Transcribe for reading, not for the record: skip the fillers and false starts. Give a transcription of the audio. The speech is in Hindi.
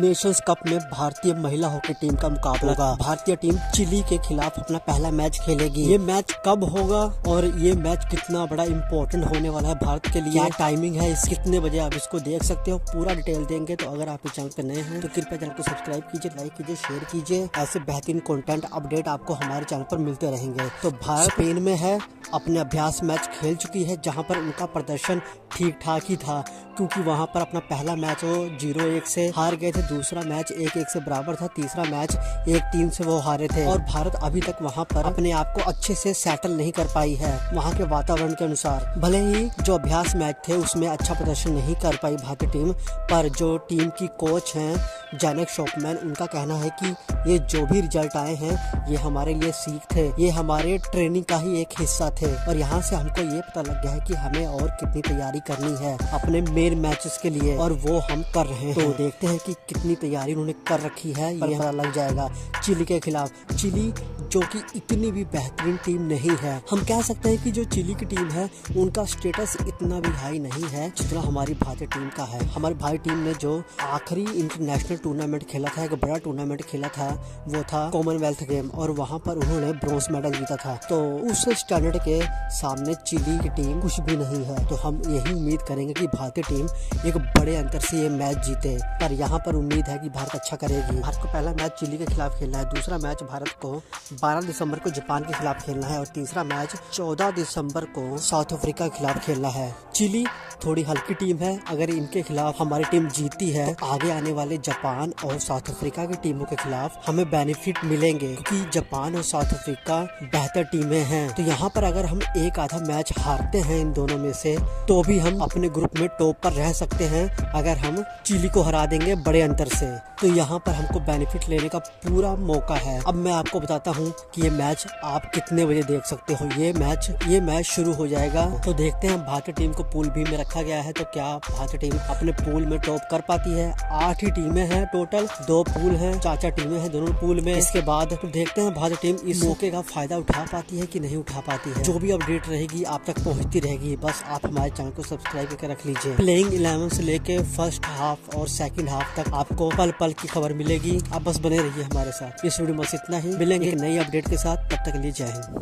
नेशंस कप में भारतीय महिला हॉकी टीम का मुकाबला होगा। भारतीय टीम चिली के खिलाफ अपना पहला मैच खेलेगी। ये मैच कब होगा और ये मैच कितना बड़ा इम्पोर्टेंट होने वाला है भारत के लिए, क्या टाइमिंग है, इस कितने बजे आप इसको देख सकते हो, पूरा डिटेल देंगे। तो अगर आप इस चैनल पे नए हैं तो कृपया चैनल को सब्सक्राइब कीजिए, लाइक कीजिए, शेयर कीजिए। ऐसे बेहतरीन कंटेंट अपडेट आपको हमारे चैनल पर मिलते रहेंगे। तो भारत स्पेन में है, अपने अभ्यास मैच खेल चुकी है जहाँ पर उनका प्रदर्शन ठीक ठाक ही था, क्योंकि वहाँ पर अपना पहला मैच वो 0-1 से हार गए थे, दूसरा मैच 1-1 से बराबर था, तीसरा मैच 1-3 से वो हारे थे। और भारत अभी तक वहाँ पर अपने आप को अच्छे से सेटल नहीं कर पाई है वहाँ के वातावरण के अनुसार। भले ही जो अभ्यास मैच थे उसमें अच्छा प्रदर्शन नहीं कर पाई भारतीय टीम, पर जो टीम की कोच हैं जैन शॉपमैन, उनका कहना है कि ये जो भी रिजल्ट आए हैं ये हमारे लिए सीख थे, ये हमारे ट्रेनिंग का ही एक हिस्सा थे, और यहाँ से हमको ये पता लग गया है कि हमें और कितनी तैयारी करनी है अपने मेन मैचेस के लिए, और वो हम कर रहे हैं। तो देखते हैं कि कितनी तैयारी उन्होंने कर रखी है, ये पता लग जाएगा चिली के खिलाफ। चिली जो कि इतनी भी बेहतरीन टीम नहीं है, हम कह सकते हैं कि जो चिली की टीम है उनका स्टेटस इतना भी हाई नहीं है जितना हमारी भारतीय टीम का है। हमारी भारतीय टीम ने जो आखिरी इंटरनेशनल टूर्नामेंट खेला था, एक बड़ा टूर्नामेंट खेला था, वो था कॉमनवेल्थ गेम, और वहाँ पर उन्होंने ब्रॉन्ज मेडल जीता था। तो उस स्टैंडर्ड के सामने चिली की टीम कुछ भी नहीं है। तो हम यही उम्मीद करेंगे कि भारतीय टीम एक बड़े अंतर से ये मैच जीते, पर यहाँ पर उम्मीद है कि भारत अच्छा करेगी। भारत को पहला मैच चिली के खिलाफ खेलना है, दूसरा मैच भारत को 12 दिसंबर को जापान के खिलाफ खेलना है, और तीसरा मैच 14 दिसंबर को साउथ अफ्रीका के खिलाफ खेलना है। चिली थोड़ी हल्की टीम है, अगर इनके खिलाफ हमारी टीम जीती है तो आगे आने वाले जापान और साउथ अफ्रीका की टीमों के खिलाफ हमें बेनिफिट मिलेंगे, क्योंकि जापान और साउथ अफ्रीका बेहतर टीमें हैं। तो यहाँ पर अगर हम एक आधा मैच हारते हैं इन दोनों में से, तो भी हम अपने ग्रुप में टॉप पर रह सकते हैं अगर हम चिली को हरा देंगे बड़े अंतर से। तो यहाँ पर हमको बेनिफिट लेने का पूरा मौका है। अब मैं आपको बताता हूँ कि ये मैच आप कितने बजे देख सकते हो। ये मैच शुरू हो जाएगा। तो देखते हैं, भारतीय टीम को पूल बी में रखा गया है, तो क्या भारतीय टीम अपने पूल में टॉप कर पाती है। 8 ही टीमें हैं टोटल, 2 पूल हैं, 4-4 टीमें हैं दोनों पूल में। इसके बाद तो देखते हैं भारतीय टीम इस मौके का फायदा उठा पाती है कि नहीं उठा पाती है। जो भी अपडेट रहेगी आप तक पहुँचती रहेगी, बस आप हमारे चैनल को सब्सक्राइब करके रख लीजिए। प्लेइंग 11 से लेके फर्स्ट हाफ और सेकंड हाफ तक आपको पल पल की खबर मिलेगी। आप बस बने रहिए हमारे साथ। इस वीडियो में इतना ही, मिलेंगे नई अपडेट के साथ, तब तक के लिए जय हिंद।